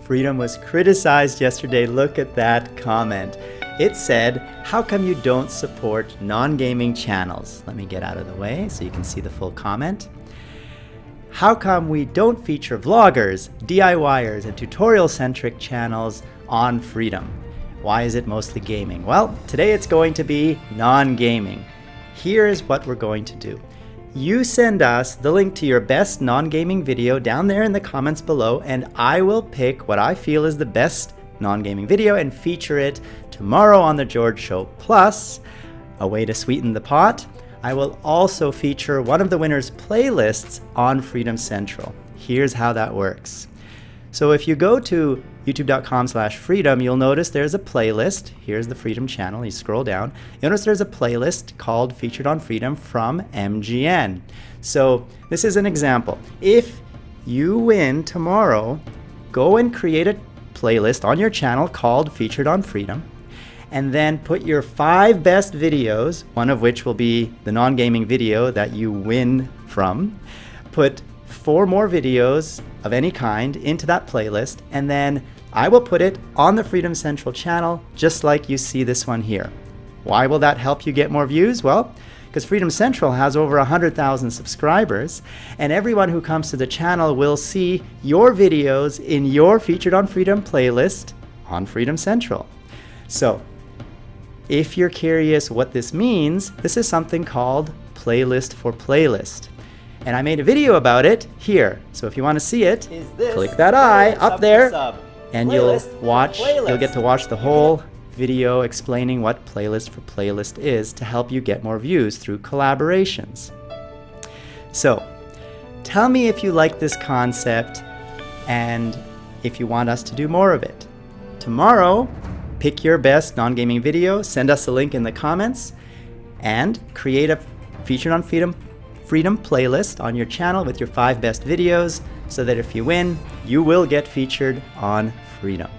Freedom was criticized yesterday. Look at that comment. It said, how come you don't support non-gaming channels? Let me get out of the way so you can see the full comment. How come we don't feature vloggers, DIYers, and tutorial-centric channels on Freedom? Why is it mostly gaming? Well, today it's going to be non-gaming. Here is what we're going to do. You send us the link to your best non-gaming video down there in the comments below, and I will pick what I feel is the best non-gaming video and feature it tomorrow on The George Show. Plus, a way to sweeten the pot, I will also feature one of the winner's playlists on Freedom Central. Here's how that works. So if you go to youtube.com/freedom, you'll notice there's a playlist. Here's the Freedom channel. You scroll down. You'll notice there's a playlist called Featured on Freedom from MGN. So this is an example. If you win tomorrow, go and create a playlist on your channel called Featured on Freedom, and then put your 5 best videos, one of which will be the non-gaming video that you win from. Put 4 more videos of any kind into that playlist, and then I will put it on the Freedom Central channel, just like you see this one here. Why will that help you get more views? Well, because Freedom Central has over 100,000 subscribers, and everyone who comes to the channel will see your videos in your Featured on Freedom playlist on Freedom Central. So, if you're curious what this means, this is something called playlist for playlist. And I made a video about it here. So if you want to see it, click that eye up there and you'll watch, you'll get to watch the whole video explaining what playlist for playlist is to help you get more views through collaborations. So tell me if you like this concept and if you want us to do more of it. Tomorrow, pick your best non-gaming video, send us a link in the comments, and create a Featured on Freedom playlist on your channel with your 5 best videos, so that if you win, you will get featured on Freedom.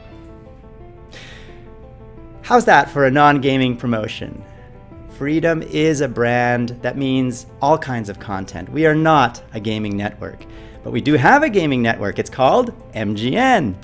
How's that for a non-gaming promotion? Freedom is a brand that means all kinds of content. We are not a gaming network, but we do have a gaming network. It's called MGN.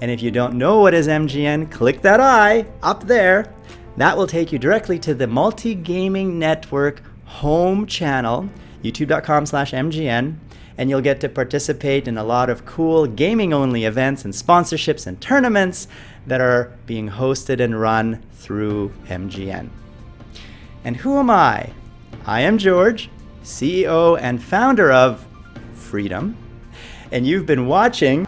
And if you don't know what is MGN, click that eye up there. That will take you directly to the Multi Gaming Network home channel, youtube.com/MGN, and you'll get to participate in a lot of cool gaming-only events and sponsorships and tournaments that are being hosted and run through MGN. And who am I? I am George, CEO and founder of Freedom, and you've been watching,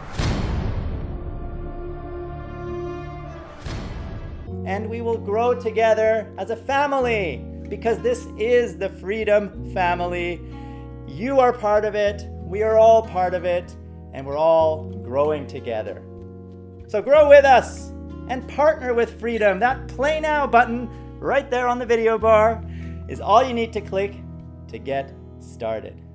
and we will grow together as a family, because this is the Freedom family. You are part of it, we are all part of it, and we're all growing together. So grow with us and partner with Freedom. That Play Now button right there on the video bar is all you need to click to get started.